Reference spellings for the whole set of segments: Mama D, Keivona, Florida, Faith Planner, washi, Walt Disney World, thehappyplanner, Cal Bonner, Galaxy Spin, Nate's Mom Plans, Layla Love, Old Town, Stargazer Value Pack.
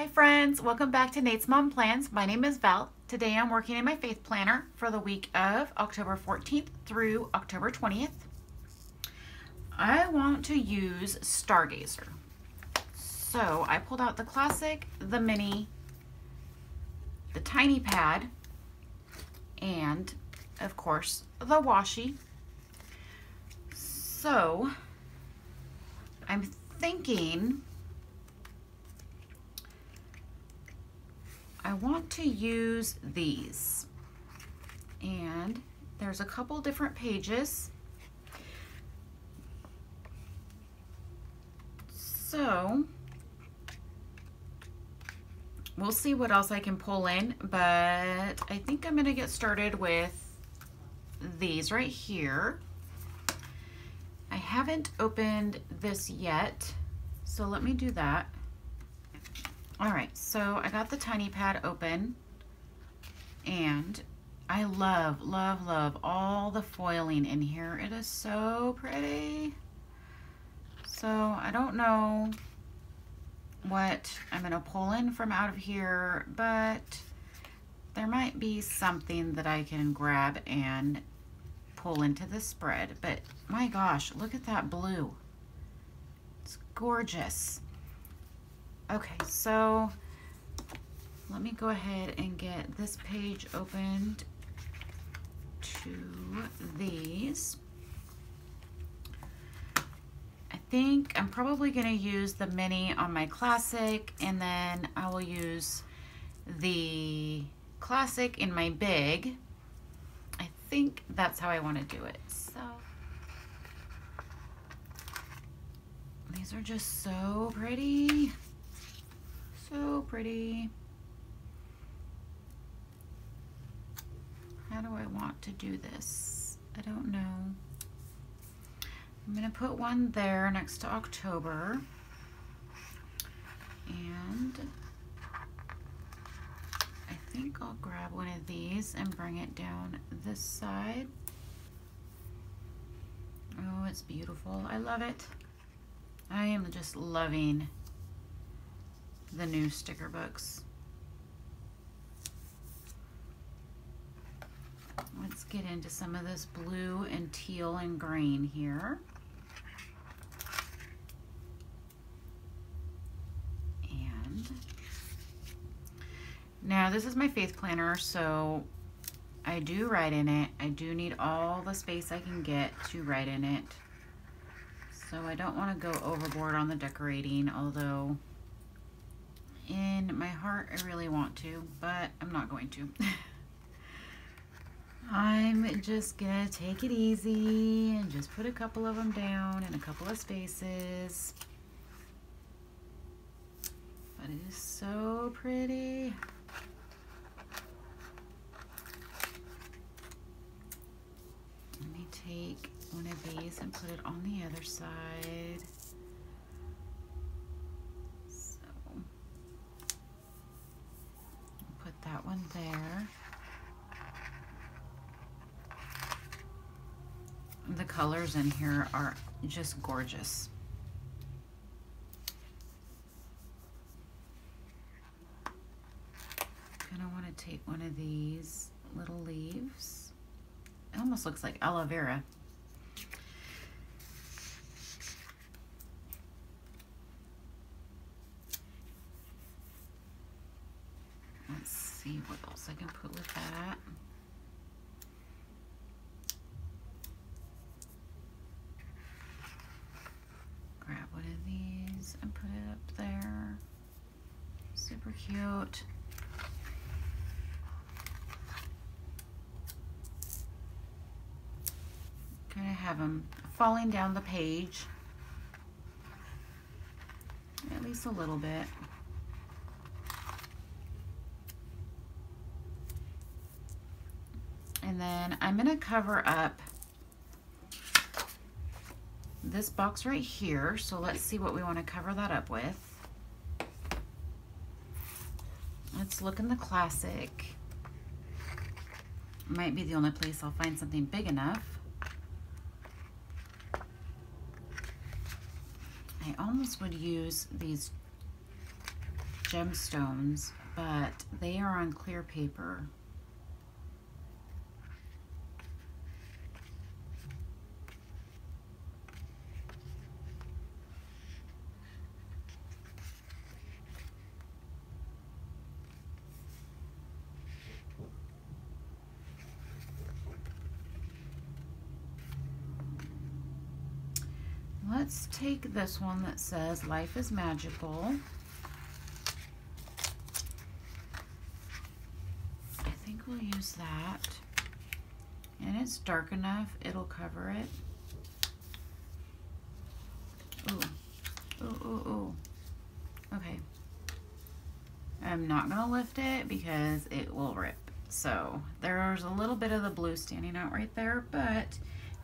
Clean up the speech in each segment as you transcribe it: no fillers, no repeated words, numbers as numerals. Hi friends, welcome back to Nate's Mom Plans. My name is Val. Today I'm working in my Faith Planner for the week of October 14th through October 20th. I want to use Stargazer. So I pulled out the classic, the mini, the tiny pad, and of course the washi. So I'm thinking I want to use these, and there's a couple different pages. So we'll see what else I can pull in, but I think I'm going to get started with these right here. I haven't opened this yet, so let me do that. All right, so I got the tiny pad open, and I love, love, love all the foiling in here. It is so pretty. So I don't know what I'm gonna pull in from out of here, but there might be something that I can grab and pull into the spread. But my gosh, look at that blue. It's gorgeous. Okay, so let me go ahead and get this page opened to these. I think I'm probably gonna use the mini on my classic, and then I will use the classic in my big. I think that's how I wanna do it, so. These are just so pretty. So pretty. How do I want to do this? I don't know. I'm gonna put one there next to October. And I think I'll grab one of these and bring it down this side. Oh, it's beautiful. I love it. I am just loving the new sticker books. Let's get into some of this blue and teal and green here. And now this is my Faith Planner, so I do write in it. I do need all the space I can get to write in it. So I don't want to go overboard on the decorating, although in my heart, I really want to, but I'm not going to. I'm just gonna take it easy and just put a couple of them down in a couple of spaces. But it is so pretty. Let me take one of these and put it on the other side. That one there. The colors in here are just gorgeous. Kind of want to take one of these little leaves. It almost looks like aloe vera. See what else I can put with that. Grab one of these and put it up there. Super cute. Kind of have them falling down the page. At least a little bit. And then I'm gonna cover up this box right here. So let's see what we wanna cover that up with. Let's look in the classic. Might be the only place I'll find something big enough. I almost would use these gemstones, but they are on clear paper. Let's take this one that says life is magical. I think we'll use that. And it's dark enough, it'll cover it. Ooh, ooh, ooh, ooh. Okay. I'm not gonna lift it because it will rip. So there's a little bit of the blue standing out right there, but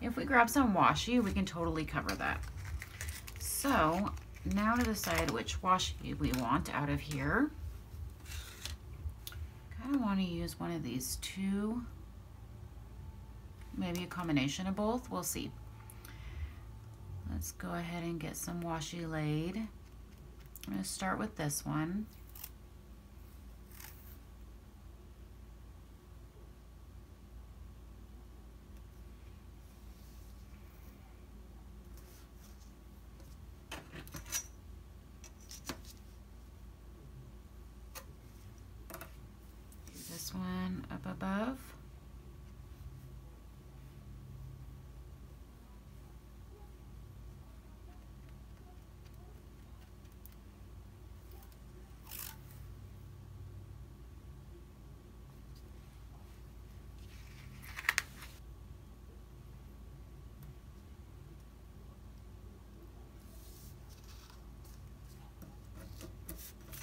if we grab some washi, we can totally cover that. So now to decide which washi we want out of here. Kind of want to use one of these two, maybe a combination of both, we'll see. Let's go ahead and get some washi laid. I'm going to start with this one.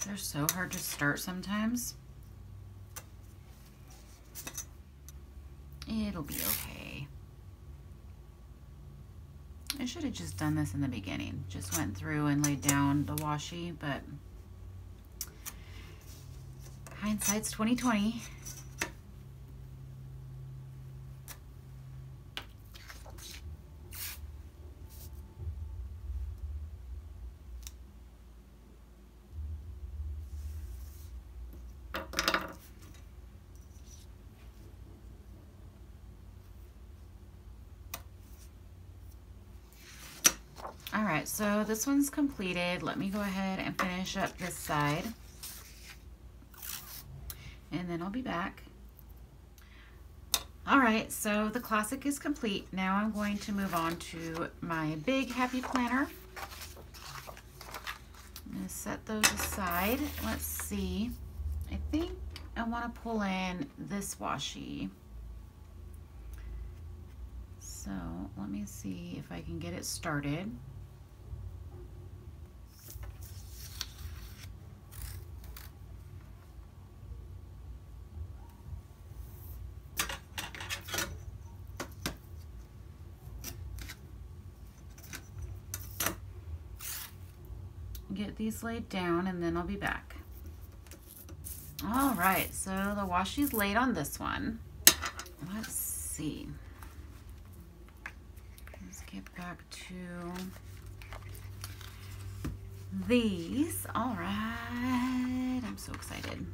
They're so hard to start sometimes. It'll be okay. I should have just done this in the beginning. Just went through and laid down the washi, but hindsight's 20/20. Alright, so this one's completed. Let me go ahead and finish up this side. And then I'll be back. Alright, so the classic is complete. Now I'm going to move on to my big happy planner. I'm going to set those aside. Let's see. I think I want to pull in this washi. So let me see if I can get it started. Get these laid down and then I'll be back. All right, so the washi's laid on this one. Let's see. Let's get back to these. All right, I'm so excited.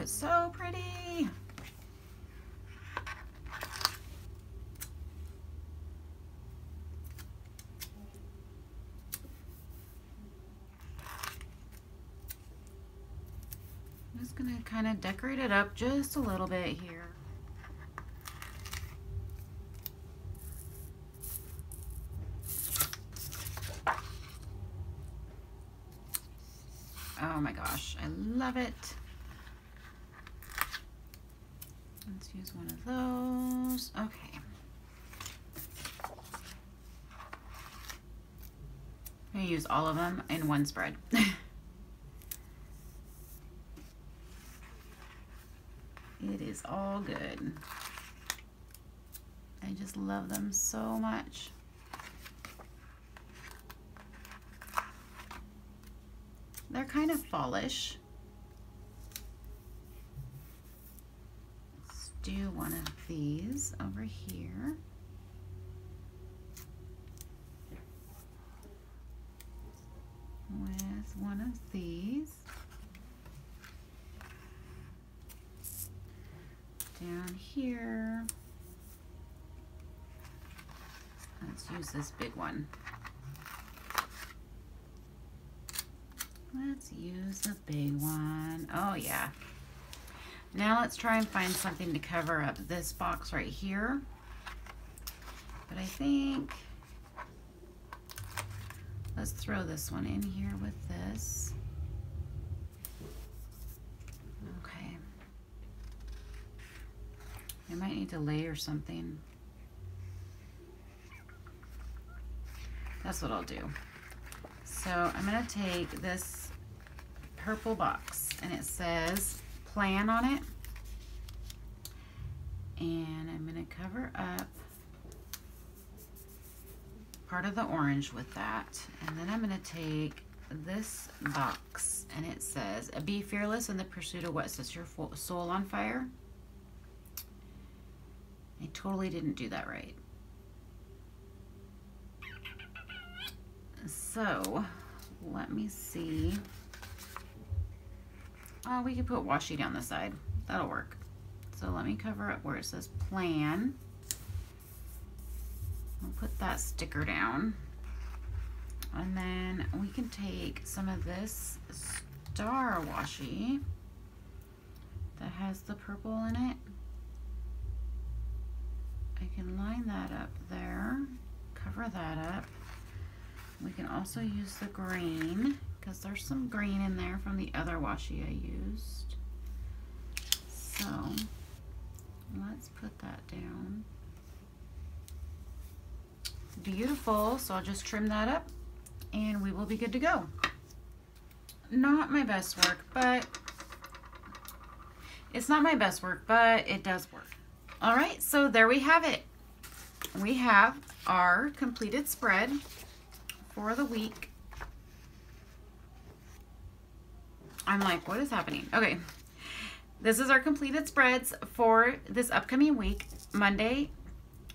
It's so pretty. I'm just going to kind of decorate it up just a little bit here. Oh my gosh, I love it. Let's use one of those. Okay. I'm going to use all of them in one spread. It is all good. I just love them so much. They're kind of fallish. Let's do one of these over here. With one of these. Down here. Let's use this big one. Let's use the big one. Oh yeah. Now let's try and find something to cover up this box right here. But I think let's throw this one in here with this. Okay. I might need to layer something. That's what I'll do. So I'm going to take this purple box and it says plan on it. And I'm going to cover up part of the orange with that. And then I'm going to take this box and it says be fearless in the pursuit of what sets your soul on fire. I totally didn't do that right. So let me see. Oh, we could put washi down the side. That'll work. So let me cover up where it says plan. We'll put that sticker down. And then we can take some of this star washi that has the purple in it. I can line that up there, cover that up. We can also use the green because there's some green in there from the other washi I used. So let's put that down. Beautiful. So I'll just trim that up and we will be good to go. Not my best work, but it's not my best work, but it does work. All right. So there we have it. We have our completed spread for the week. I'm like, what is happening? Okay. This is our completed spreads for this upcoming week, Monday,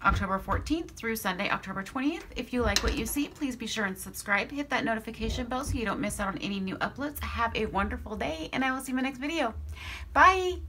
October 14th through Sunday, October 20th. If you like what you see, please be sure and subscribe. Hit that notification bell so you don't miss out on any new uploads. Have a wonderful day, and I will see you in my next video. Bye.